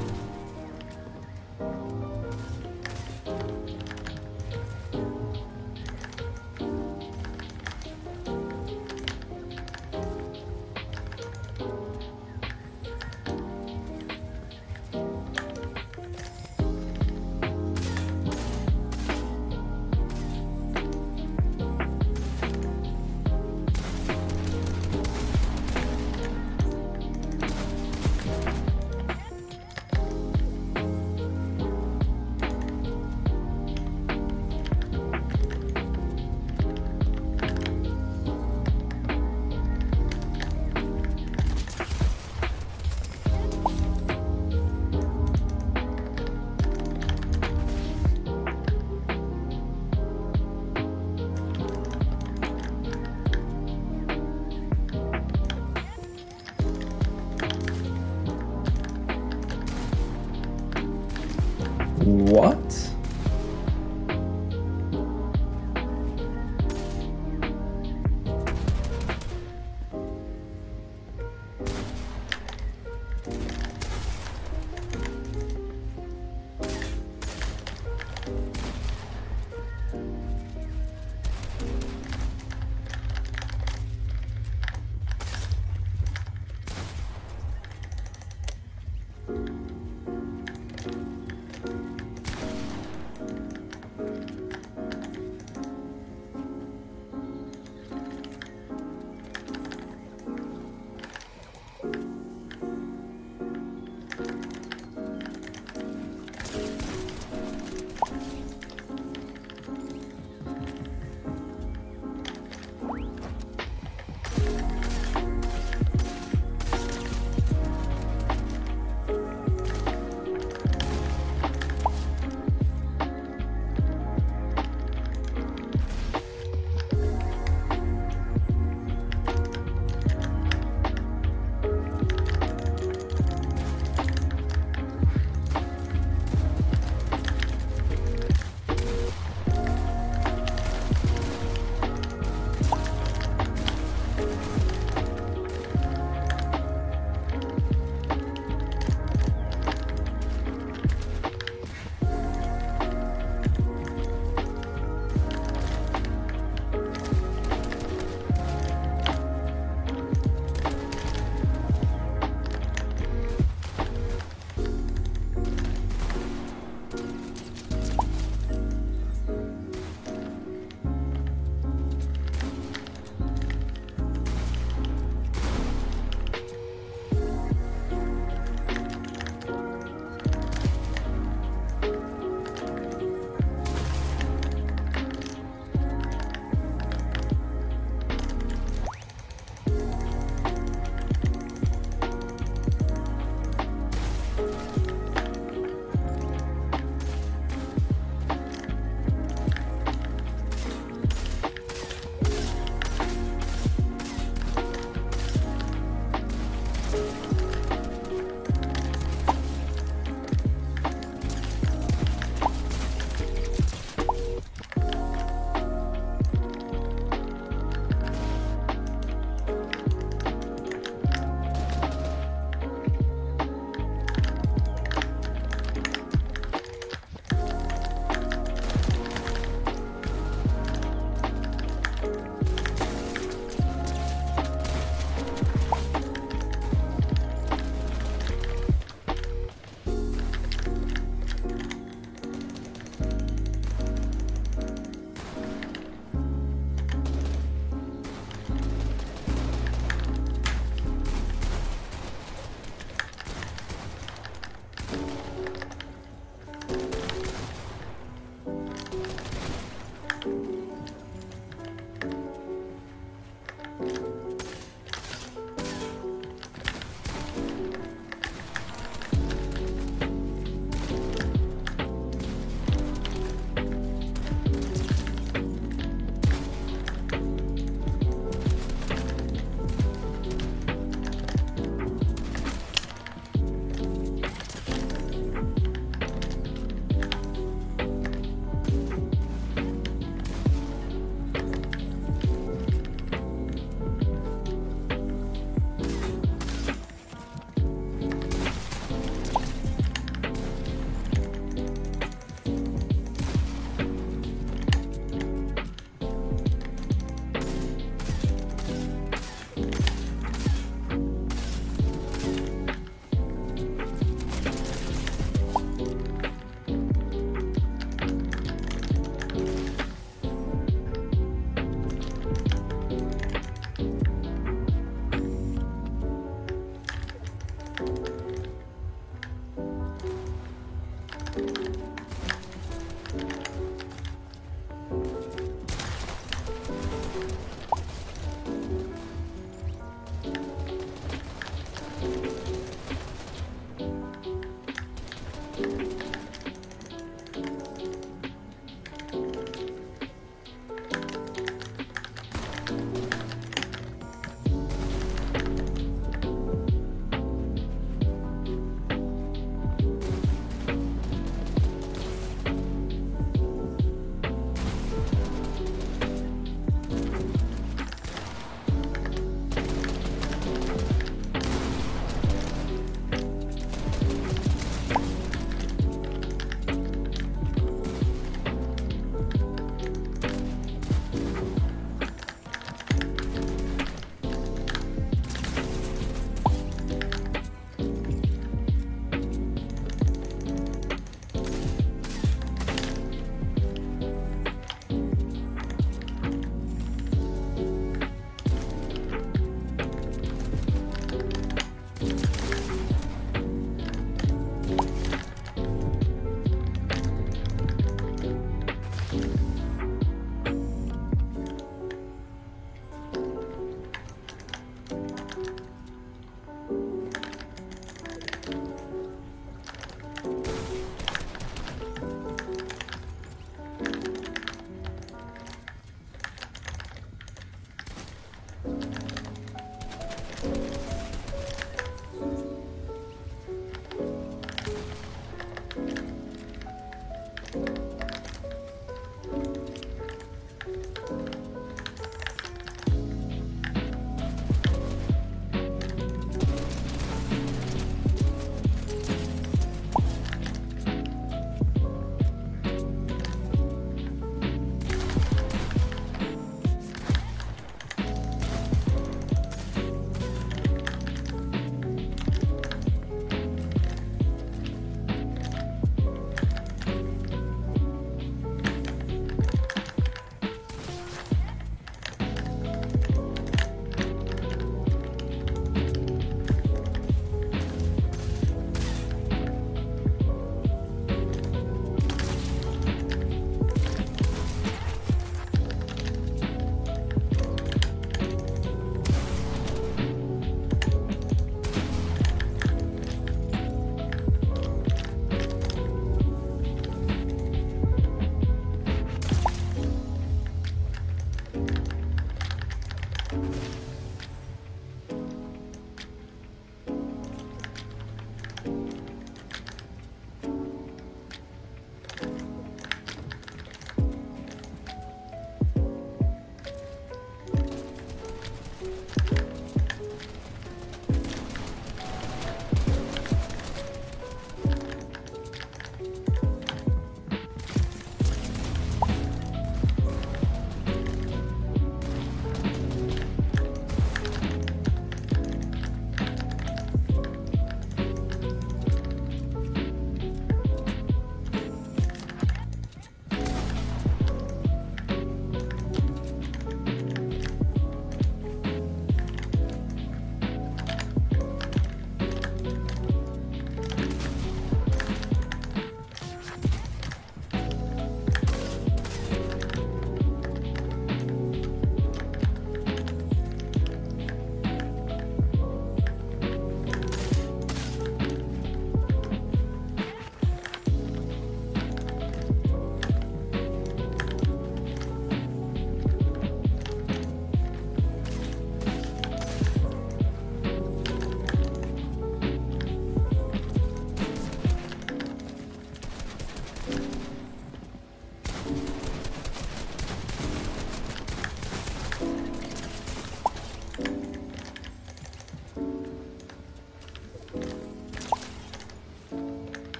What?